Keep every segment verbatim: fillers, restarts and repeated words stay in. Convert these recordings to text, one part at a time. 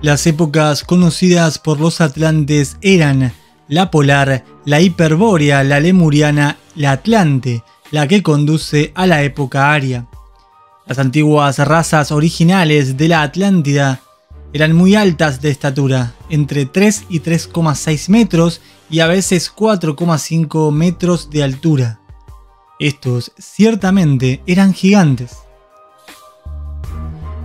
Las épocas conocidas por los atlantes eran la polar, la hiperbórea, la lemuriana, la atlante, la que conduce a la época aria. Las antiguas razas originales de la Atlántida eran muy altas de estatura, entre tres y tres coma seis metros y a veces cuatro coma cinco metros de altura. Estos ciertamente eran gigantes.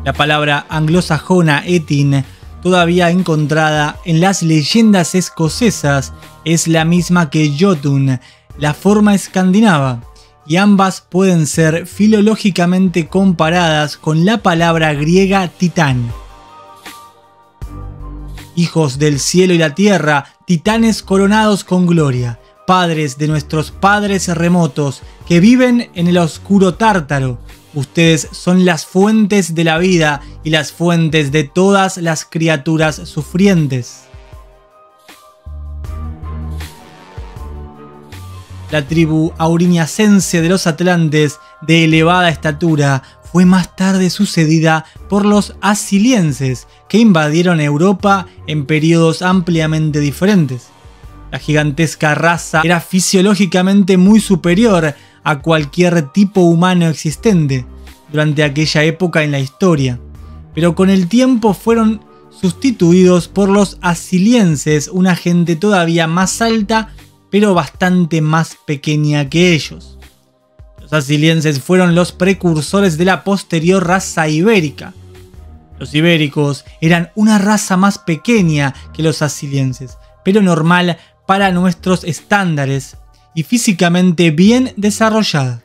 La palabra anglosajona Etin, todavía encontrada en las leyendas escocesas, es la misma que Jotun, la forma escandinava, y ambas pueden ser filológicamente comparadas con la palabra griega titán. Hijos del cielo y la tierra, titanes coronados con gloria, padres de nuestros padres remotos que viven en el oscuro Tártaro, ustedes son las fuentes de la vida y las fuentes de todas las criaturas sufrientes. La tribu auriñacense de los atlantes, de elevada estatura, fue más tarde sucedida por los asilienses, que invadieron Europa en periodos ampliamente diferentes. La gigantesca raza era fisiológicamente muy superior a cualquier tipo humano existente durante aquella época en la historia, pero con el tiempo fueron sustituidos por los asilienses, una gente todavía más alta pero bastante más pequeña que ellos. Los asilienses fueron los precursores de la posterior raza ibérica. Los ibéricos eran una raza más pequeña que los asilienses, pero normal para nuestros estándares y físicamente bien desarrollada.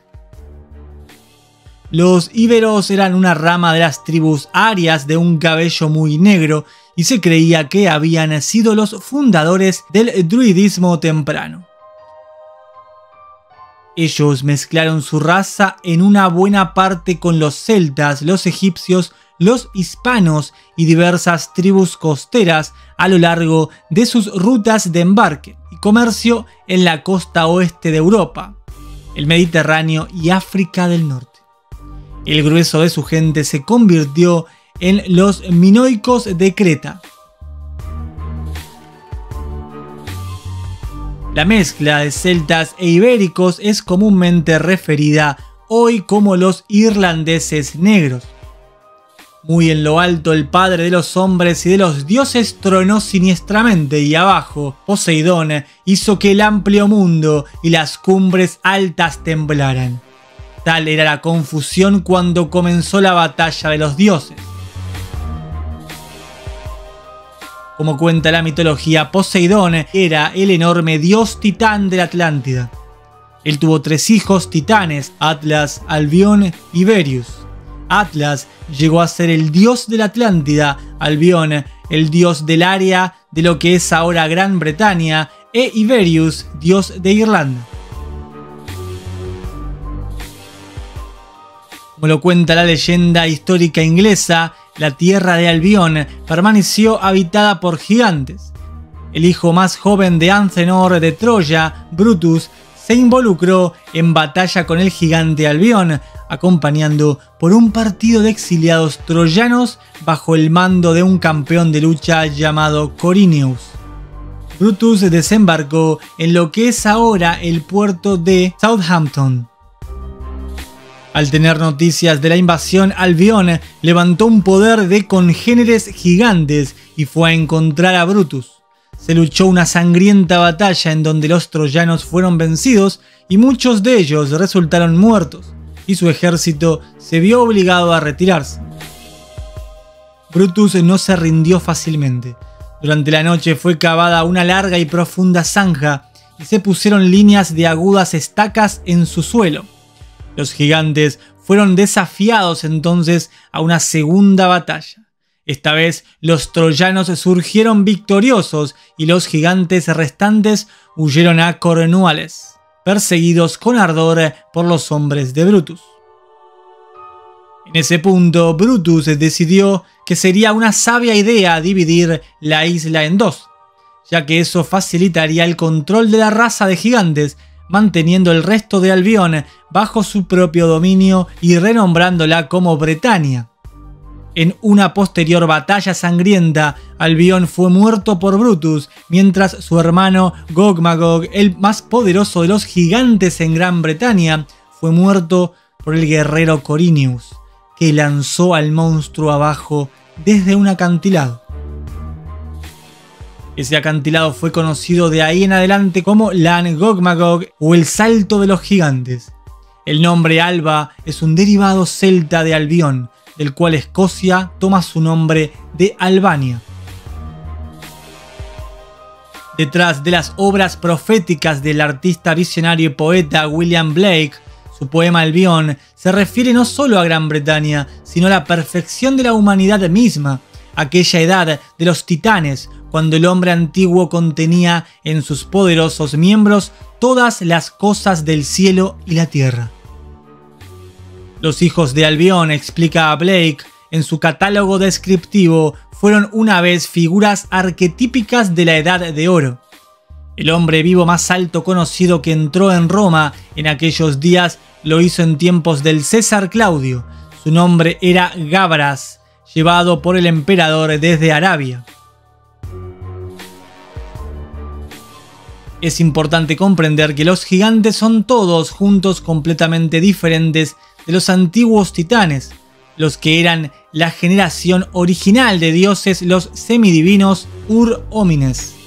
Los íberos eran una rama de las tribus arias de un cabello muy negro, y se creía que habían sido los fundadores del druidismo temprano. Ellos mezclaron su raza en una buena parte con los celtas, los egipcios, los hispanos y diversas tribus costeras a lo largo de sus rutas de embarque y comercio en la costa oeste de Europa, el Mediterráneo y África del Norte. El grueso de su gente se convirtió en en los minoicos de Creta. La mezcla de celtas e ibéricos es comúnmente referida hoy como los irlandeses negros. Muy en lo alto el padre de los hombres y de los dioses tronó siniestramente, y abajo Poseidón hizo que el amplio mundo y las cumbres altas temblaran. Tal era la confusión cuando comenzó la batalla de los dioses. Como cuenta la mitología, Poseidón era el enorme dios titán de la Atlántida. Él tuvo tres hijos titanes, Atlas, Albión y Berius. Atlas llegó a ser el dios de la Atlántida, Albión el dios del área de lo que es ahora Gran Bretaña, e Iberius, dios de Irlanda. Como lo cuenta la leyenda histórica inglesa, la tierra de Albión permaneció habitada por gigantes. El hijo más joven de Anzenor de Troya, Brutus, se involucró en batalla con el gigante Albión, acompañando por un partido de exiliados troyanos bajo el mando de un campeón de lucha llamado Corineus. Brutus desembarcó en lo que es ahora el puerto de Southampton. Al tener noticias de la invasión, Albión levantó un poder de congéneres gigantes y fue a encontrar a Brutus. Se luchó una sangrienta batalla en donde los troyanos fueron vencidos y muchos de ellos resultaron muertos, y su ejército se vio obligado a retirarse. Brutus no se rindió fácilmente. Durante la noche fue cavada una larga y profunda zanja y se pusieron líneas de agudas estacas en su suelo. Los gigantes fueron desafiados entonces a una segunda batalla. Esta vez los troyanos surgieron victoriosos y los gigantes restantes huyeron a Cornualles, perseguidos con ardor por los hombres de Brutus. En ese punto, Brutus decidió que sería una sabia idea dividir la isla en dos, ya que eso facilitaría el control de la raza de gigantes, manteniendo el resto de Albión bajo su propio dominio y renombrándola como Bretaña. En una posterior batalla sangrienta, Albión fue muerto por Brutus, mientras su hermano Gogmagog, el más poderoso de los gigantes en Gran Bretaña, fue muerto por el guerrero Corineus, que lanzó al monstruo abajo desde un acantilado. Ese acantilado fue conocido de ahí en adelante como Lan Gogmagog o el Salto de los Gigantes. El nombre Alba es un derivado celta de Albión, del cual Escocia toma su nombre de Albania. Detrás de las obras proféticas del artista visionario y poeta William Blake, su poema Albión se refiere no solo a Gran Bretaña, sino a la perfección de la humanidad misma, aquella edad de los titanes, cuando el hombre antiguo contenía en sus poderosos miembros todas las cosas del cielo y la tierra. Los hijos de Albión, explica Blake en su catálogo descriptivo, fueron una vez figuras arquetípicas de la Edad de Oro. El hombre vivo más alto conocido que entró en Roma en aquellos días lo hizo en tiempos del César Claudio. Su nombre era Gávaras, llevado por el emperador desde Arabia. Es importante comprender que los gigantes son todos juntos completamente diferentes de los antiguos titanes, los que eran la generación original de dioses, los semidivinos ur-homines.